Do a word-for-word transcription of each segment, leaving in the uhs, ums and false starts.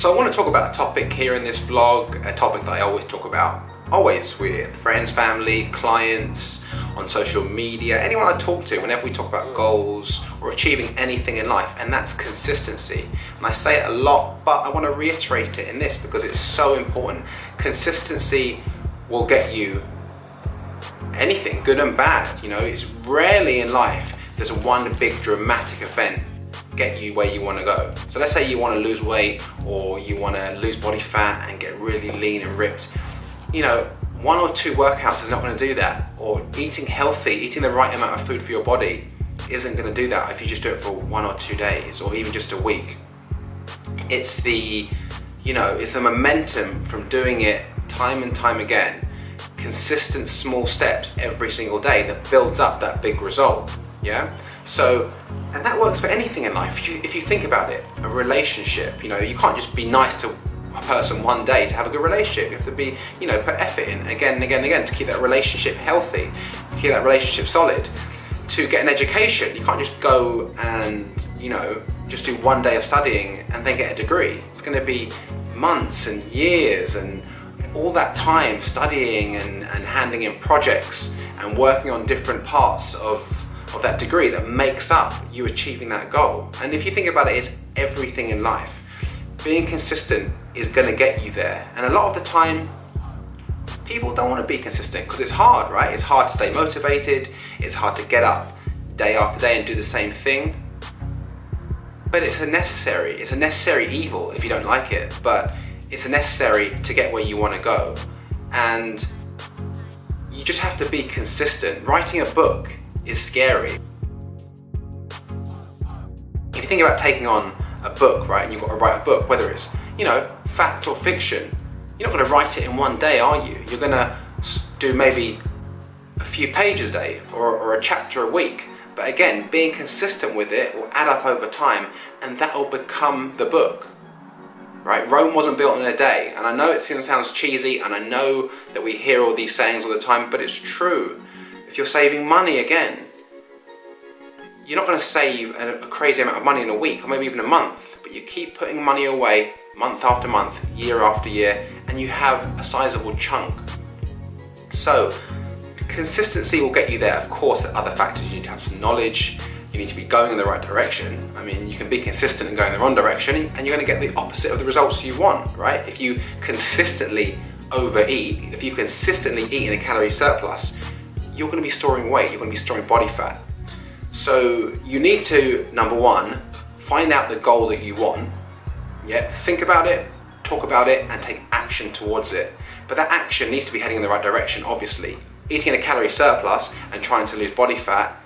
So I want to talk about a topic here in this vlog, a topic that I always talk about, always with friends, family, clients, on social media, anyone I talk to whenever we talk about goals or achieving anything in life, and that's consistency. And I say it a lot, but I want to reiterate it in this because it's so important. Consistency will get you anything, good and bad. You know, it's rarely in life there's one big dramatic event get you where you want to go. So let's say you want to lose weight or you want to lose body fat and get really lean and ripped. You know, one or two workouts is not going to do that. Or eating healthy, eating the right amount of food for your body isn't going to do that if you just do it for one or two days or even just a week. It's the, you know, it's the momentum from doing it time and time again, consistent small steps every single day that builds up that big result, yeah? So, and that works for anything in life. If you, if you think about it, a relationship, you know, you can't just be nice to a person one day to have a good relationship. You have to be, you know, put effort in again and again and again to keep that relationship healthy, keep that relationship solid. To get an education, you can't just go and, you know, just do one day of studying and then get a degree. It's going to be months and years and all that time studying and, and handing in projects and working on different parts of of that degree that makes up you achieving that goal. And if you think about it, it's everything in life. Being consistent is gonna get you there. And a lot of the time, people don't wanna be consistent because it's hard, right? It's hard to stay motivated. It's hard to get up day after day and do the same thing. But it's a necessary, it's a necessary evil if you don't like it, but it's a necessary to get where you wanna go. And you just have to be consistent. Writing a book is scary. If you think about taking on a book, right, and you've got to write a book, whether it's, you know, fact or fiction, you're not going to write it in one day, are you? You're going to do maybe a few pages a day or, or a chapter a week. But again, being consistent with it will add up over time and that will become the book, right? Rome wasn't built in a day. And I know it sounds cheesy and I know that we hear all these sayings all the time, but it's true. If you're saving money, again, you're not going to save a, a crazy amount of money in a week or maybe even a month, but you keep putting money away month after month, year after year, and you have a sizable chunk. So consistency will get you there. Of course, there are other factors. You need to have some knowledge. You need to be going in the right direction. I mean, you can be consistent and go in the wrong direction and you're going to get the opposite of the results you want, right? If you consistently overeat, if you consistently eat in a calorie surplus, you're going to be storing weight, you're going to be storing body fat. So you need to, number one, find out the goal that you want. Yeah, think about it, talk about it, and take action towards it. But that action needs to be heading in the right direction, obviously. Eating in a calorie surplus and trying to lose body fat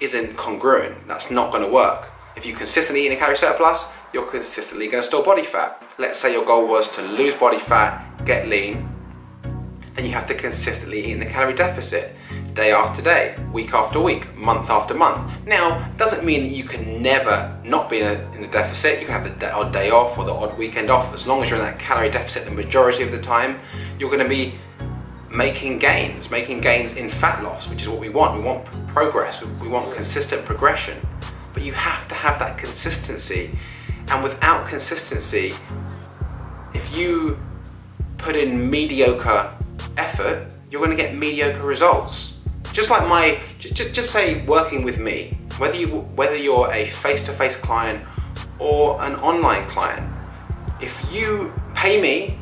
isn't congruent. That's not going to work. If you consistently eat in a calorie surplus, you're consistently going to store body fat. Let's say your goal was to lose body fat, get lean, then you have to consistently eat in the calorie deficit. Day after day, week after week, month after month. Now, doesn't mean you can never not be in a, in a deficit. You can have the odd day off or the odd weekend off. As long as you're in that calorie deficit the majority of the time, you're going to be making gains, making gains in fat loss, which is what we want. We want progress. We want consistent progression. But you have to have that consistency. And without consistency, if you put in mediocre effort, you're going to get mediocre results. Just like my, just, just, just say working with me, whether, you, whether you're a face-to-face client or an online client, if you pay me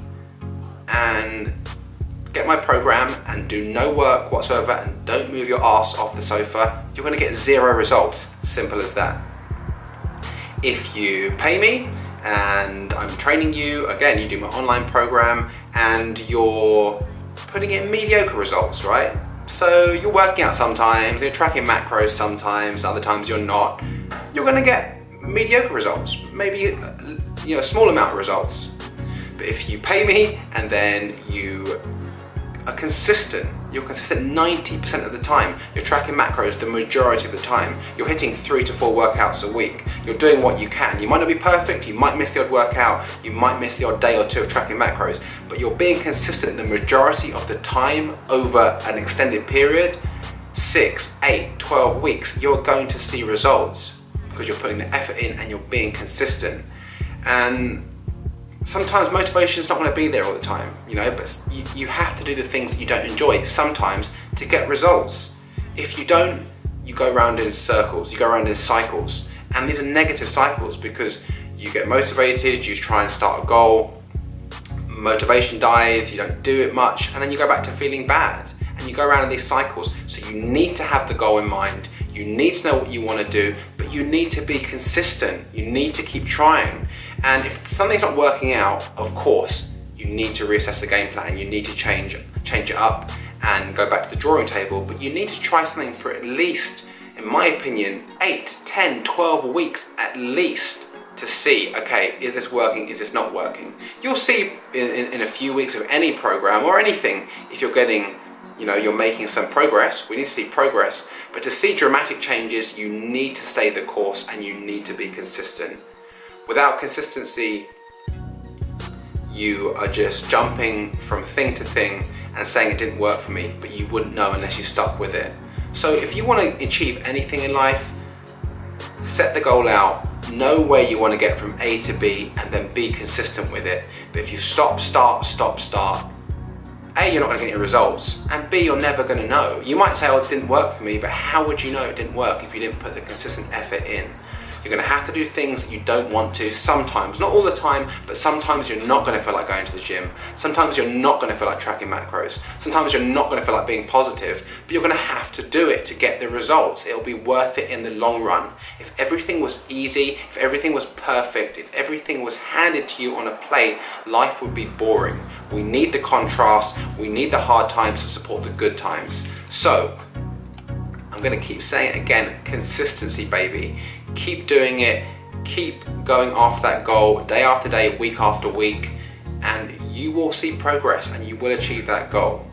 and get my program and do no work whatsoever and don't move your ass off the sofa, you're gonna get zero results, simple as that. If you pay me and I'm training you, again, you do my online program and you're putting in mediocre results, right? So you're working out sometimes, you're tracking macros sometimes, other times you're not. You're gonna get mediocre results, maybe, you know, a small amount of results. But if you pay me and then you are consistent, you're consistent ninety percent of the time, you're tracking macros the majority of the time, you're hitting three to four workouts a week, you're doing what you can. You might not be perfect, you might miss the odd workout, you might miss the odd day or two of tracking macros, but you're being consistent the majority of the time over an extended period, six, eight, twelve weeks, you're going to see results because you're putting the effort in and you're being consistent. And sometimes motivation is not going to be there all the time, you know, but you, you have to do the things that you don't enjoy sometimes to get results. If you don't, you go around in circles, you go around in cycles, and these are negative cycles because you get motivated, you try and start a goal, motivation dies, you don't do it much, and then you go back to feeling bad, and you go around in these cycles. So you need to have the goal in mind, you need to know what you want to do, but you need to be consistent, you need to keep trying. And if something's not working out, of course, you need to reassess the game plan, you need to change, change it up and go back to the drawing table, but you need to try something for at least, in my opinion, eight, ten, twelve weeks at least to see, okay, is this working, is this not working? You'll see in, in, in a few weeks of any program or anything if you're getting, you know, you're making some progress. We need to see progress, but to see dramatic changes, you need to stay the course and you need to be consistent. Without consistency, you are just jumping from thing to thing and saying it didn't work for me, but you wouldn't know unless you stuck with it. So if you want to achieve anything in life, set the goal out, know where you want to get from A to B, and then be consistent with it. But if you stop, start, stop, start, A, you're not going to get your results, and B, you're never going to know. You might say, oh, it didn't work for me, but how would you know it didn't work if you didn't put the consistent effort in? You're going to have to do things that you don't want to sometimes, not all the time, but sometimes you're not going to feel like going to the gym. Sometimes you're not going to feel like tracking macros. Sometimes you're not going to feel like being positive, but you're going to have to do it to get the results. It'll be worth it in the long run. If everything was easy, if everything was perfect, if everything was handed to you on a plate, life would be boring. We need the contrast, we need the hard times to support the good times. So, I'm going to keep saying it again, consistency, baby. Keep doing it, keep going after that goal, day after day, week after week, and you will see progress and you will achieve that goal.